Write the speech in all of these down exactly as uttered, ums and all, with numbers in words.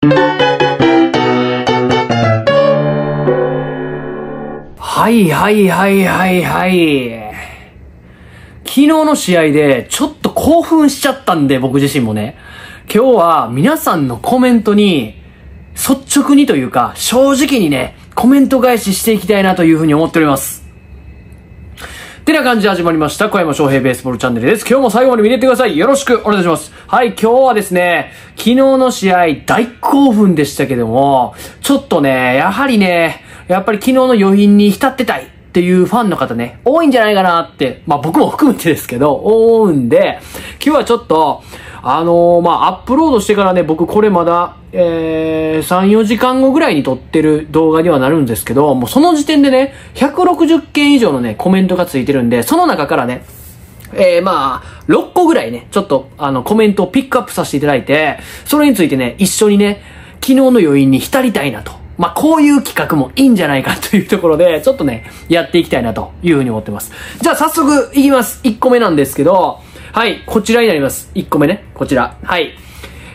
はいはいはいはいはい。昨日の試合でちょっと興奮しちゃったんで僕自身もね。今日は皆さんのコメントに率直にというか正直にね、コメント返ししていきたいなというふうに思っております。てな感じで始まりました。小山翔平ベースボールチャンネルです。今日も最後まで見れてください。よろしくお願いします。はい、今日はですね、昨日の試合大興奮でしたけども、ちょっとね、やはりね、やっぱり昨日の余韻に浸ってたいっていうファンの方ね、多いんじゃないかなって、まあ僕も含めてですけど、思うんで、今日はちょっと、あのー、まあアップロードしてからね、僕これまだ、えー、さん、よじかんごぐらいに撮ってる動画にはなるんですけど、もうその時点でね、ひゃくろくじゅっけん以上のね、コメントがついてるんで、その中からね、えー、まあ、ろっこぐらいね、ちょっと、あの、コメントをピックアップさせていただいて、それについてね、一緒にね、昨日の余韻に浸りたいなと。まあ、こういう企画もいいんじゃないかというところで、ちょっとね、やっていきたいなというふうに思ってます。じゃあ早速いきます。いっこめなんですけど、はい、こちらになります。いっこめね、こちら。はい。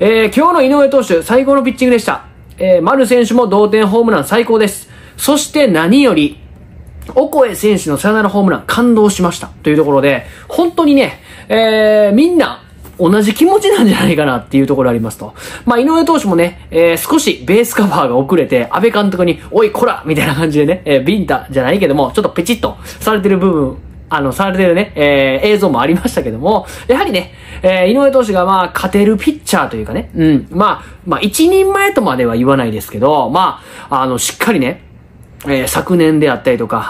えー、今日の井上投手、最高のピッチングでした。えー、丸選手も同点ホームラン最高です。そして何より、オコエ選手のサヨナラホームラン感動しました。というところで、本当にね、えー、みんな、同じ気持ちなんじゃないかなっていうところありますと。まあ、井上投手もね、えー、少しベースカバーが遅れて、安倍監督に、おい、こらみたいな感じでね、えー、ビンタじゃないけども、ちょっとペチッとされてる部分、あの、されてるね、えー、映像もありましたけども、やはりね、えー、井上投手がまあ、勝てるピッチャーというかね、うん、まあ、まあ、一人前とまでは言わないですけど、まあ、あの、しっかりね、えー、昨年であったりとか、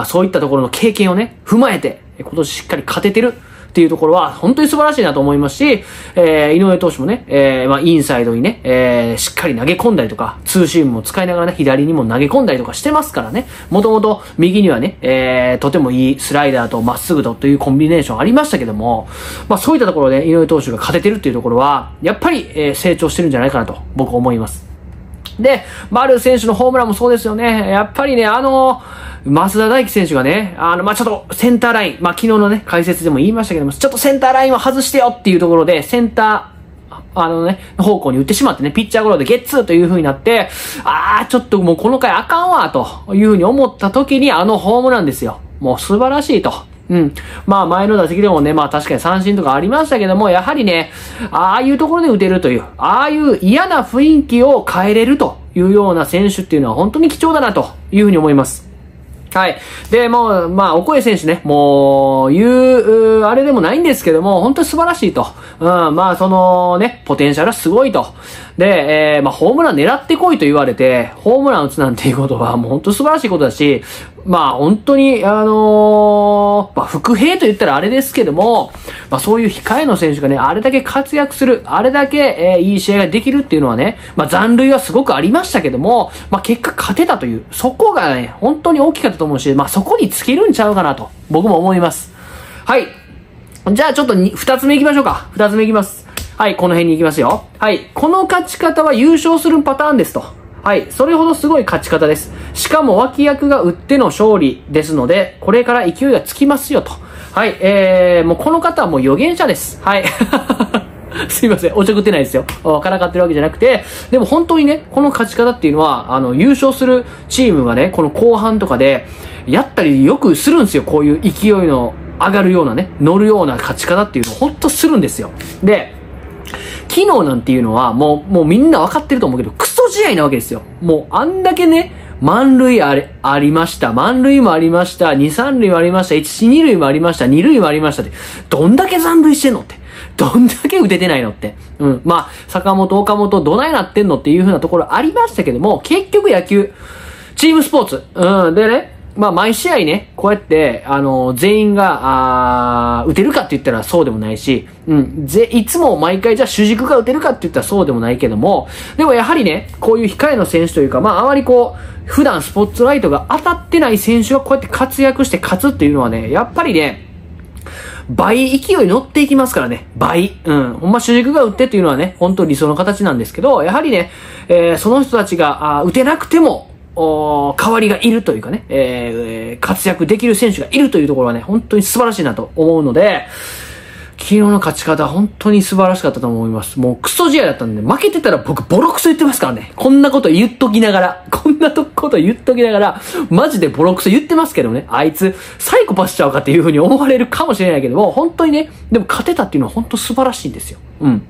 あそういったところの経験をね、踏まえて、今年しっかり勝ててる。っていうところは本当に素晴らしいなと思いますし、えー、井上投手もね、えー、まあインサイドにね、えー、しっかり投げ込んだりとか、ツーシームも使いながらね、左にも投げ込んだりとかしてますからね、もともと右にはね、えー、とてもいいスライダーとまっすぐとというコンビネーションありましたけども、まあそういったところで井上投手が勝ててるっていうところは、やっぱり、えー、成長してるんじゃないかなと僕は思います。で、丸選手のホームランもそうですよね。やっぱりね、あの、増田大輝選手がね、あの、まあ、ちょっとセンターライン、まあ、昨日のね、解説でも言いましたけども、ちょっとセンターラインを外してよっていうところで、センター、あのね、方向に打ってしまってね、ピッチャーゴロでゲッツーという風になって、あー、ちょっともうこの回あかんわ、という風に思った時にあのホームランですよ。もう素晴らしいと。うん。まあ前の打席でもね、まあ確かに三振とかありましたけども、やはりね、ああいうところで打てるという、ああいう嫌な雰囲気を変えれるというような選手っていうのは本当に貴重だなというふうに思います。はい。で、もう、まあ、オコエ選手ね、もう、言う、あれでもないんですけども、本当に素晴らしいと。うん、まあ、そのね、ポテンシャルはすごいと。で、えー、まあ、ホームラン狙ってこいと言われて、ホームラン打つなんていうことは、もう本当に素晴らしいことだし、まあ、本当に、あのー、まあ、副兵と言ったらあれですけども、まあ、そういう控えの選手がね、あれだけ活躍する、あれだけ、えー、いい試合ができるっていうのはね、まあ、残塁はすごくありましたけども、まあ、結果勝てたという、そこがね、本当に大きかったと思う。思うし、まあ、そこにつけるんちゃうかなと、僕も思います。はい。じゃあ、ちょっと二つ目行きましょうか。二つ目行きます。はい、この辺に行きますよ。はい。この勝ち方は優勝するパターンですと。はい。それほどすごい勝ち方です。しかも脇役が打っての勝利ですので、これから勢いがつきますよと。はい。えー、もうこの方はもう予言者です。はい。すいません。おちょくってないですよ。からかってるわけじゃなくて、でも本当にね、この勝ち方っていうのは、あの、優勝するチームがね、この後半とかで、やったりよくするんですよ。こういう勢いの上がるようなね、乗るような勝ち方っていうのを本当するんですよ。で、昨日なんていうのは、もう、もうみんな分かってると思うけど、クソ試合なわけですよ。もう、あんだけね、満塁あれ、ありました。満塁もありました。二、三塁もありました。一、二塁もありました。二塁もありましたって。どんだけ残塁してんのって。どんだけ打ててないのって。うん。まあ、坂本、岡本、どないなってんのっていう風なところありましたけども、結局野球、チームスポーツ。うん。でね、まあ、毎試合ね、こうやって、あのー、全員が、あー、打てるかって言ったらそうでもないし、うん。ぜ、いつも毎回じゃあ主軸が打てるかって言ったらそうでもないけども、でもやはりね、こういう控えの選手というか、まあ、あまりこう、普段スポットライトが当たってない選手がこうやって活躍して勝つっていうのはね、やっぱりね、倍勢い乗っていきますからね。倍。うん。ほんま主軸が打ってっていうのはね、本当に理想の形なんですけど、やはりね、えー、その人たちが、あ打てなくても、お代わりがいるというかね、えー、活躍できる選手がいるというところはね、本当に素晴らしいなと思うので、昨日の勝ち方、本当に素晴らしかったと思います。もうクソ試合だったんで、負けてたら僕ボロクソ言ってますからね。こんなこと言っときながら、こんなこと言っときながら、マジでボロクソ言ってますけどね。あいつ、サイコパスちゃうかっていう風に思われるかもしれないけども、本当にね、でも勝てたっていうのは本当素晴らしいんですよ。うん。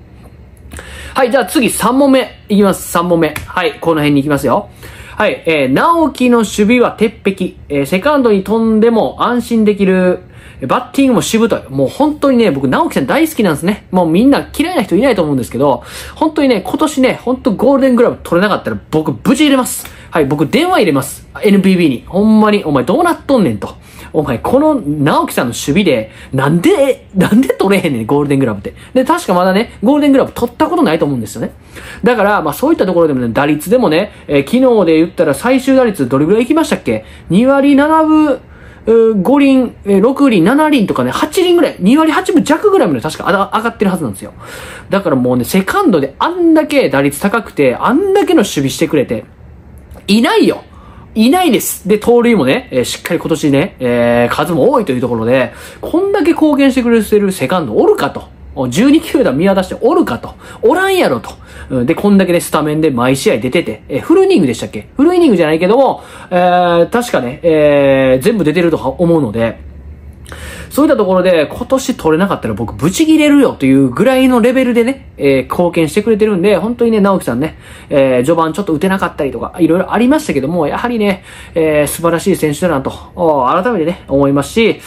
はい、じゃあ次さん問目いきます。さん問目。はい、この辺に行きますよ。はい、えー、直樹の守備は鉄壁。えー、セカンドに飛んでも安心できる。バッティングもしぶとい。もう本当にね、僕、直樹さん大好きなんですね。もうみんな嫌いな人いないと思うんですけど、本当にね、今年ね、本当ゴールデングラブ取れなかったら僕、ぶち入れます。はい、僕、電話入れます。エヌピービー に。ほんまに、お前どうなっとんねんと。お前、この直樹さんの守備で、なんで、なんで取れへんねん、ゴールデングラブって。で、確かまだね、ゴールデングラブ取ったことないと思うんですよね。だから、まあそういったところでもね、打率でもね、えー、昨日で言ったら最終打率どれぐらいいきましたっけ ?に 割ななぶ、ご輪、ろく輪、なな輪とかね、はち輪ぐらい、に割はちぶ弱ぐらいまで確か上がってるはずなんですよ。だからもうね、セカンドであんだけ打率高くて、あんだけの守備してくれて、いないよいないです。で、盗塁もね、えー、しっかり今年ね、えー、数も多いというところで、こんだけ貢献してくれてるセカンドおるかと。じゅうに球団見渡しておるかと。おらんやろと。うん、で、こんだけね、スタメンで毎試合出てて、えー、フルイニングでしたっけ？フルイニングじゃないけども、えー、確かね、えー、全部出てると思うので、そういったところで、今年取れなかったら僕、ブチ切れるよというぐらいのレベルでね、えー、貢献してくれてるんで、本当にね、直樹さんね、えー、序盤ちょっと打てなかったりとか、いろいろありましたけども、やはりね、えー、素晴らしい選手だなと、改めてね、思いますし、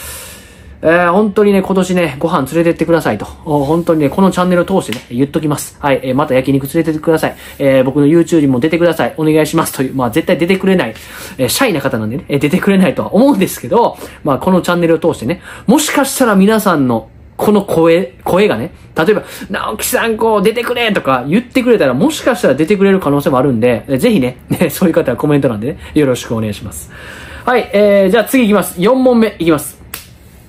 えー、本当にね、今年ね、ご飯連れてってくださいと。本当にね、このチャンネルを通してね、言っときます。はい、えー、また焼肉連れてってください。えー、僕の YouTube にも出てください。お願いしますという、まあ絶対出てくれない、えー、シャイな方なんでね、えー、出てくれないとは思うんですけど、まあこのチャンネルを通してね、もしかしたら皆さんのこの声、声がね、例えば、直樹さんこう出てくれとか言ってくれたら、もしかしたら出てくれる可能性もあるんで、えー、ぜひね、ね、そういう方はコメント欄でね、よろしくお願いします。はい、えー、じゃあ次行きます。よん問目行きます。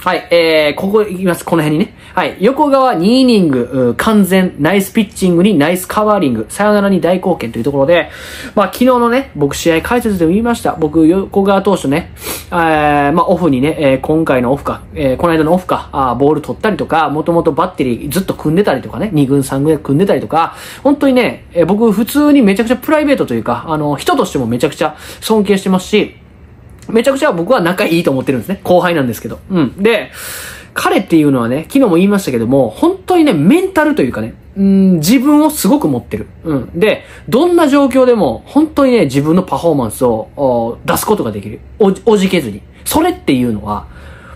はい、えー、ここ行きます。この辺にね。はい、横川にイニング、完全、ナイスピッチングにナイスカバーリング、さよならに大貢献というところで、まあ昨日のね、僕試合解説でも言いました。僕、横川投手ね、えー、まあオフにね、えー、今回のオフか、えー、この間のオフか、あーボール取ったりとか、もともとバッテリーずっと組んでたりとかね、に軍さん軍で組んでたりとか、本当にね、えー、僕普通にめちゃくちゃプライベートというか、あの、人としてもめちゃくちゃ尊敬してますし、めちゃくちゃ僕は仲いいと思ってるんですね。後輩なんですけど。うん。で、彼っていうのはね、昨日も言いましたけども、本当にね、メンタルというかね、うん、自分をすごく持ってる。うん。で、どんな状況でも、本当にね、自分のパフォーマンスを出すことができる。お、おじけずに。それっていうのは、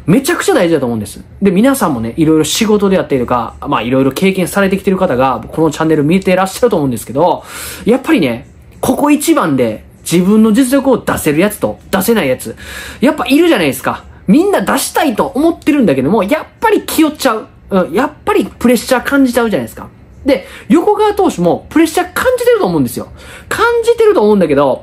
めちゃくちゃ大事だと思うんです。で、皆さんもね、いろいろ仕事であったりとか、まあいろいろ経験されてきてる方が、このチャンネル見てらっしゃると思うんですけど、やっぱりね、ここ一番で、自分の実力を出せるやつと出せないやつ。やっぱいるじゃないですか。みんな出したいと思ってるんだけども、やっぱり気負っちゃう。うん、やっぱりプレッシャー感じちゃうじゃないですか。で、横川投手もプレッシャー感じてると思うんですよ。感じてると思うんだけど、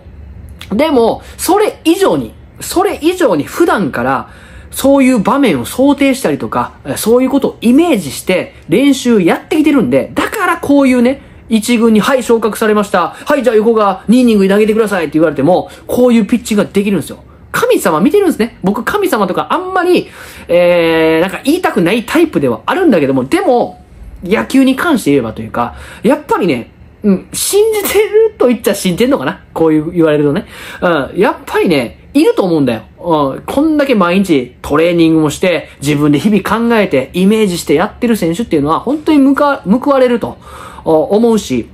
でも、それ以上に、それ以上に普段から、そういう場面を想定したりとか、そういうことをイメージして練習やってきてるんで、だからこういうね、一軍に、はい、昇格されました。はい、じゃあ横がにイニングに投げてくださいって言われても、こういうピッチングができるんですよ。神様見てるんですね。僕、神様とかあんまり、えー、なんか言いたくないタイプではあるんだけども、でも、野球に関して言えばというか、やっぱりね、うん、信じてると言っちゃ信じてんのかな？こういう言われるとね。うん、やっぱりね、いると思うんだよ。うん、こんだけ毎日トレーニングもして、自分で日々考えて、イメージしてやってる選手っていうのは、本当に向か、報われると思うし、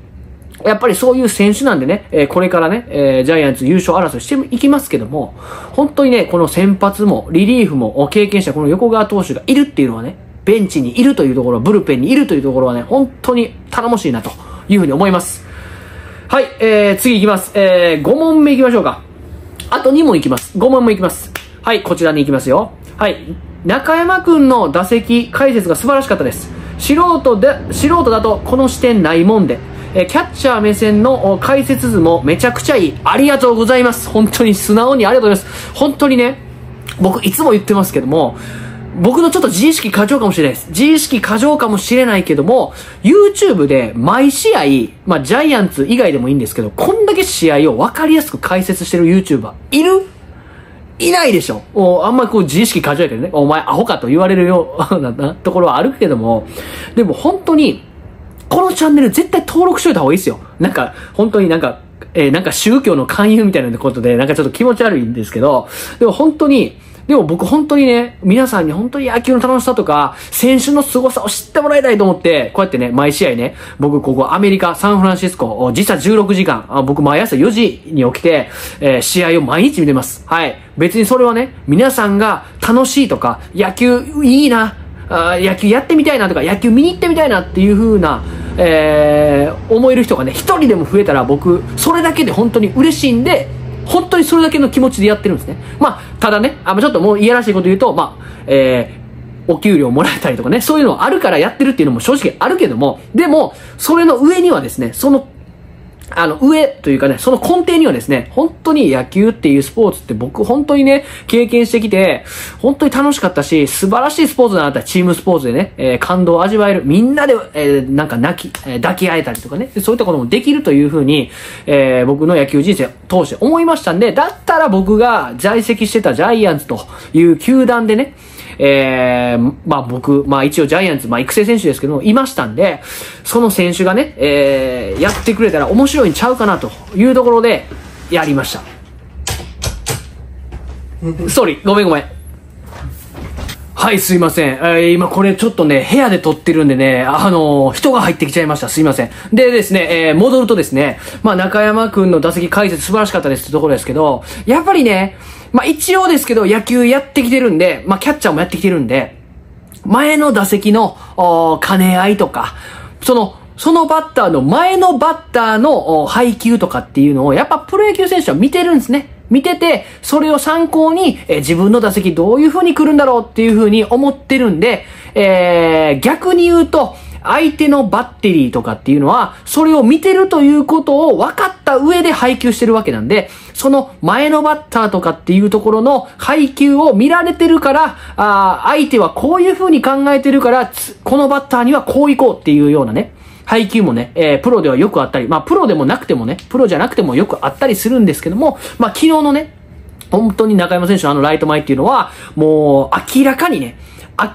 やっぱりそういう選手なんでね、えー、これからね、えー、ジャイアンツ優勝争いしていきますけども、本当にね、この先発もリリーフも経験したこの横川投手がいるっていうのはね、ベンチにいるというところ、ブルペンにいるというところはね、本当に頼もしいなというふうに思います。はい、えー、次行きます。えー、ご問目行きましょうか。あとに問いきます。ご問もいきます。はい、こちらに行きますよ。はい、中山くんの打席解説が素晴らしかったです。素人で、素人だとこの視点ないもんで、え、キャッチャー目線の解説図もめちゃくちゃいい。ありがとうございます。本当に素直にありがとうございます。本当にね、僕いつも言ってますけども、僕のちょっと自意識過剰かもしれないです。自意識過剰かもしれないけども、YouTube で毎試合、まあ、ジャイアンツ以外でもいいんですけど、こんだけ試合を分かりやすく解説してる YouTuber いるいないでしょ。おあんまりこう自意識かじられてね、お前アホかと言われるようなところはあるけども、でも本当に、このチャンネル絶対登録しといた方がいいですよ。なんか、本当になんか、えー、なんか宗教の勧誘みたいなことで、なんかちょっと気持ち悪いんですけど、でも本当に、でも僕本当にね、皆さんに本当に野球の楽しさとか、選手の凄さを知ってもらいたいと思って、こうやってね、毎試合ね、僕ここアメリカ、サンフランシスコ、時差じゅうろくじかん、僕毎朝よじに起きて、えー、試合を毎日見てます。はい。別にそれはね、皆さんが楽しいとか、野球いいな、あ野球やってみたいなとか、野球見に行ってみたいなっていう風な、えー、思える人がね、一人でも増えたら僕、それだけで本当に嬉しいんで、本当にそれだけの気持ちでやってるんですね。まあ、ただね、あ、ちょっともういやらしいこと言うと、まあ、えー、お給料もらえたりとかね、そういうのあるからやってるっていうのも正直あるけども、でも、それの上にはですね、その、あの、上というかね、その根底にはですね、本当に野球っていうスポーツって僕本当にね、経験してきて、本当に楽しかったし、素晴らしいスポーツだなったらチームスポーツでね、えー、感動を味わえる。みんなで、えー、なんか泣き、えー、抱き合えたりとかね、そういったこともできるというふうに、えー、僕の野球人生通して思いましたんで、だったら僕が在籍してたジャイアンツという球団でね、えー、まあ僕、まあ一応ジャイアンツ、まあ育成選手ですけども、いましたんで、その選手がね、えー、やってくれたら面白いんちゃうかなというところで、やりました。ストーリー、ごめんごめん。はい、すいません。えー、今これちょっとね、部屋で撮ってるんでね、あのー、人が入ってきちゃいました。すいません。でですね、えー、戻るとですね、まあ中山くんの打席解説素晴らしかったですってところですけど、やっぱりね、まあ一応ですけど野球やってきてるんで、まあキャッチャーもやってきてるんで、前の打席の兼ね合いとか、その、そのバッターの前のバッターの配球とかっていうのをやっぱプロ野球選手は見てるんですね。見てて、それを参考に、えー、自分の打席どういう風に来るんだろうっていう風に思ってるんで、えー、逆に言うと、相手のバッテリーとかっていうのは、それを見てるということを分かった上で配球してるわけなんで、その前のバッターとかっていうところの配球を見られてるから、あー、相手はこういう風に考えてるから、このバッターにはこういこうっていうようなね、配球もね、えー、プロではよくあったり、まあプロでもなくてもね、プロじゃなくてもよくあったりするんですけども、まあ昨日のね、本当に中山選手のあのライト前っていうのは、もう明らかにね、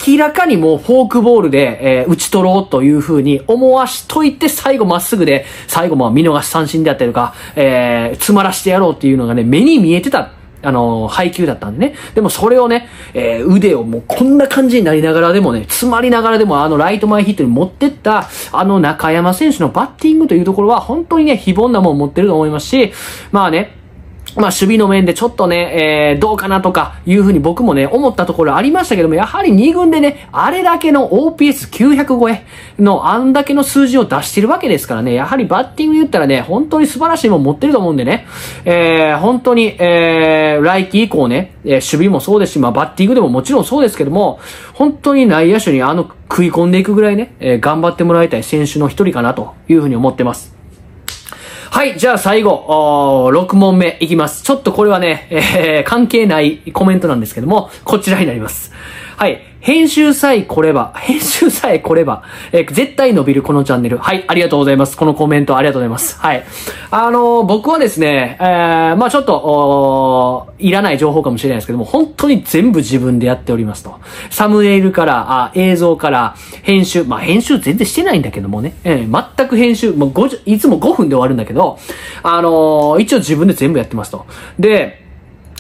明らかにもうフォークボールで、えー、打ち取ろうという風に思わしといて、最後まっすぐで、最後まあ見逃し三振であったりとか、えー、詰まらしてやろうっていうのがね、目に見えてた。あの、配球だったんでね。でもそれをね、えー、腕をもうこんな感じになりながらでもね、詰まりながらでもあのライト前ヒットに持ってった、あの中山選手のバッティングというところは本当にね、非凡なもん持ってると思いますし、まあね、まあ守備の面でちょっとね、えー、どうかなとかいうふうに僕もね、思ったところありましたけども、やはりに軍でね、あれだけの オーピーエスきゅうひゃく 超えのあんだけの数字を出してるわけですからね、やはりバッティングで言ったらね、本当に素晴らしいもん持ってると思うんでね、えー、本当に、えー、来季以降ね、えー、守備もそうですし、まあバッティングでももちろんそうですけども、本当に内野手にあの食い込んでいくぐらいね、えー、頑張ってもらいたい選手の一人かなというふうに思ってます。はい、じゃあ最後、ろく問目いきます。ちょっとこれはね、えー、関係ないコメントなんですけども、こちらになります。はい、編集さえ来れば、編集さえ来れば、えー、絶対伸びるこのチャンネル。はい、ありがとうございます。このコメントありがとうございます。はい。あのー、僕はですね、えー、まあちょっと、いらない情報かもしれないですけども、本当に全部自分でやっておりますと。サムネイルから、あ映像から、編集、まあ編集全然してないんだけどもね、えー、全く編集、もうごじゅういつもごふんで終わるんだけど、あのー、一応自分で全部やってますと。で、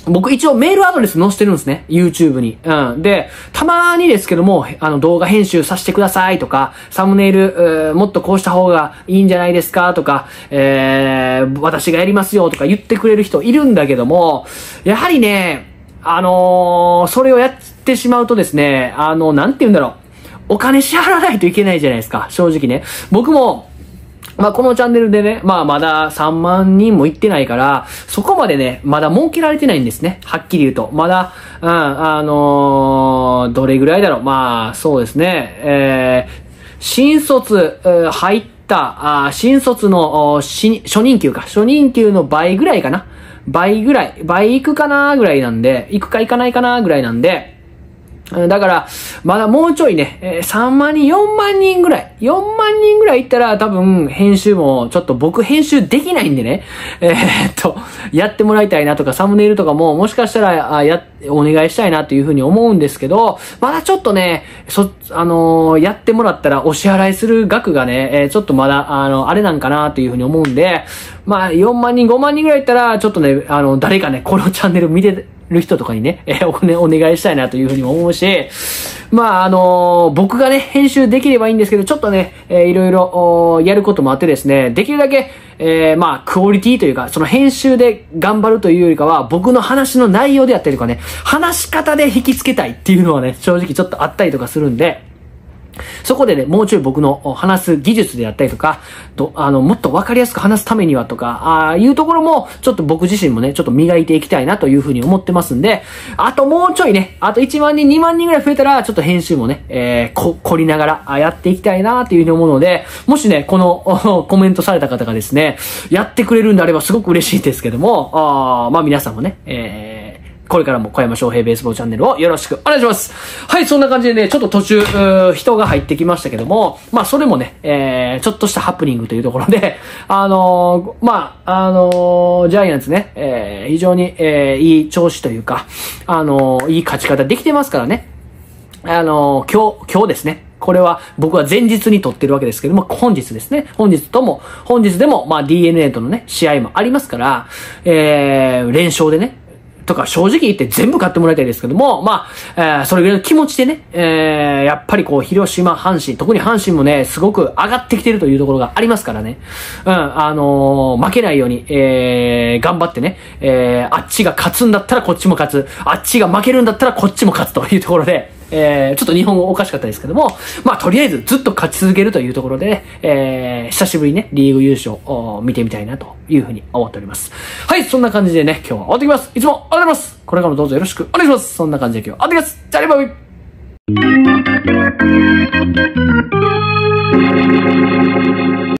僕一応メールアドレス載せてるんですね。YouTube に。うん。で、たまにですけども、あの動画編集させてくださいとか、サムネイル、もっとこうした方がいいんじゃないですかとか、えー、私がやりますよとか言ってくれる人いるんだけども、やはりね、あのー、それをやってしまうとですね、あの、なんて言うんだろう。お金支払わないといけないじゃないですか。正直ね。僕も、まあこのチャンネルでね、まあまださんまんにんも行ってないから、そこまでね、まだ儲けられてないんですね。はっきり言うと。まだ、うん、あのー、どれぐらいだろう。まあそうですね、えー、新卒、えー、入った、あ新卒のし初任給か。初任給の倍ぐらいかな。倍ぐらい。倍いくかなぐらいなんで、いくかいかないかなぐらいなんで、だから、まだもうちょいね、さんまんにん、よんまんにんぐらい、よんまんにんぐらいいったら多分編集も、ちょっと僕編集できないんでね、えー、っと、やってもらいたいなとか、サムネイルとかももしかしたらや、お願いしたいなというふうに思うんですけど、まだちょっとね、そ、あのー、やってもらったらお支払いする額がね、ちょっとまだ、あの、あれなんかなというふうに思うんで、まあ、よんまんにん、ごまんにんぐらいいったら、ちょっとね、あの、誰かね、このチャンネル見て、る人とかにね、えー、お金お願いしたいなというふうにも思うし、まああのー、僕がね、編集できればいいんですけど、ちょっとね、えー、いろいろやることもあってですね、できるだけ、えー、まあ、クオリティというか、その編集で頑張るというよりかは、僕の話の内容であったりとかね、話し方で引きつけたいっていうのはね、正直ちょっとあったりとかするんで、そこでね、もうちょい僕の話す技術であったりとか、とあの、もっとわかりやすく話すためにはとか、ああいうところも、ちょっと僕自身もね、ちょっと磨いていきたいなというふうに思ってますんで、あともうちょいね、あといちまんにん、にまんにんぐらい増えたら、ちょっと編集もね、えー、こ、凝りながらやっていきたいなというふうに思うので、もしね、このコメントされた方がですね、やってくれるんであればすごく嬉しいですけども、あまあ皆さんもね、えーこれからも小山翔平ベースボールチャンネルをよろしくお願いします。はい、そんな感じでね、ちょっと途中、人が入ってきましたけども、まあそれもね、えー、ちょっとしたハプニングというところで、あのー、まあ、あのー、ジャイアンツね、えー、非常に、えー、いい調子というか、あのー、いい勝ち方できてますからね、あのー、今日、今日ですね、これは僕は前日に撮ってるわけですけども、本日ですね。本日とも、本日でも、まあ ディーエヌエー とのね、試合もありますから、えー、連勝でね、とか正直言って全部買ってもらいたいですけども、まあ、えー、それぐらいの気持ちでね、えー、やっぱりこう、広島、阪神、特に阪神もね、すごく上がってきてるというところがありますからね。うん、あのー、負けないように、えー、頑張ってね、えー、あっちが勝つんだったらこっちも勝つ、あっちが負けるんだったらこっちも勝つというところで、えー、ちょっと日本語おかしかったですけども、まあ、とりあえずずっと勝ち続けるというところで、ね、えー、久しぶりにね、リーグ優勝を見てみたいなというふうに思っております。はい、そんな感じでね、今日は終わってきます。いつもありがとうございます。これからもどうぞよろしくお願いします。そんな感じで今日は終わってきます。じゃあね、バイバイ。